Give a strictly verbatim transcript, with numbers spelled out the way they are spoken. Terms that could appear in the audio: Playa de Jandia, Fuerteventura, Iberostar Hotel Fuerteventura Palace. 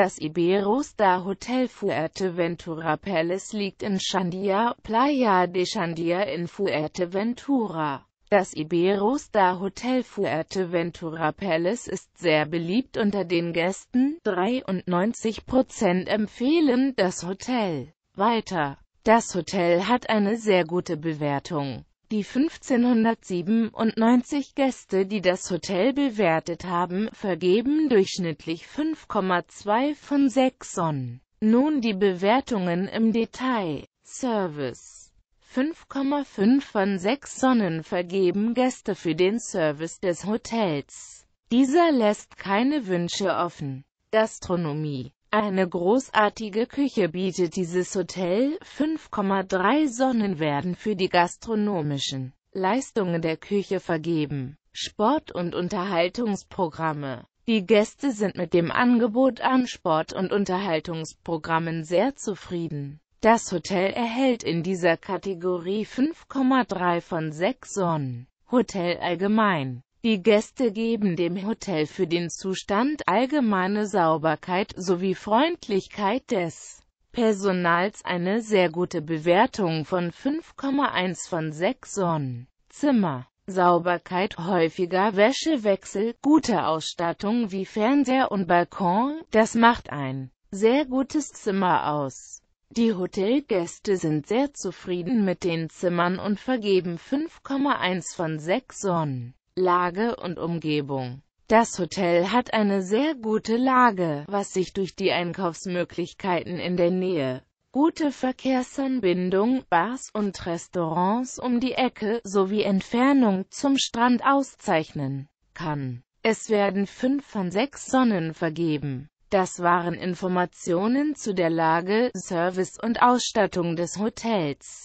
Das Iberostar Hotel Fuerteventura Palace liegt in Jandia, Playa de Jandia in Fuerteventura. Das Iberostar Hotel Fuerteventura Palace ist sehr beliebt unter den Gästen, dreiundneunzig Prozent empfehlen das Hotel. Weiter. Das Hotel hat eine sehr gute Bewertung. Die fünfzehnhundertsiebenundneunzig Gäste, die das Hotel bewertet haben, vergeben durchschnittlich fünf Komma zwei von sechs Sonnen. Nun die Bewertungen im Detail. Service. fünf Komma fünf von sechs Sonnen vergeben Gäste für den Service des Hotels. Dieser lässt keine Wünsche offen. Gastronomie. Eine großartige Küche bietet dieses Hotel, fünf Komma drei Sonnen werden für die gastronomischen Leistungen der Küche vergeben. Sport- und Unterhaltungsprogramme. Die Gäste sind mit dem Angebot an Sport- und Unterhaltungsprogrammen sehr zufrieden. Das Hotel erhält in dieser Kategorie fünf Komma drei von sechs Sonnen. Hotel allgemein. Die Gäste geben dem Hotel für den Zustand, allgemeine Sauberkeit sowie Freundlichkeit des Personals eine sehr gute Bewertung von fünf Komma eins von sechs Sonnen. Zimmer, Sauberkeit, häufiger Wäschewechsel, gute Ausstattung wie Fernseher und Balkon, das macht ein sehr gutes Zimmer aus. Die Hotelgäste sind sehr zufrieden mit den Zimmern und vergeben fünf Komma eins von sechs Sonnen. Lage und Umgebung. Das Hotel hat eine sehr gute Lage, was sich durch die Einkaufsmöglichkeiten in der Nähe, gute Verkehrsanbindung, Bars und Restaurants um die Ecke sowie Entfernung zum Strand auszeichnen kann. Es werden fünf von sechs Sonnen vergeben. Das waren Informationen zu der Lage, Service und Ausstattung des Hotels.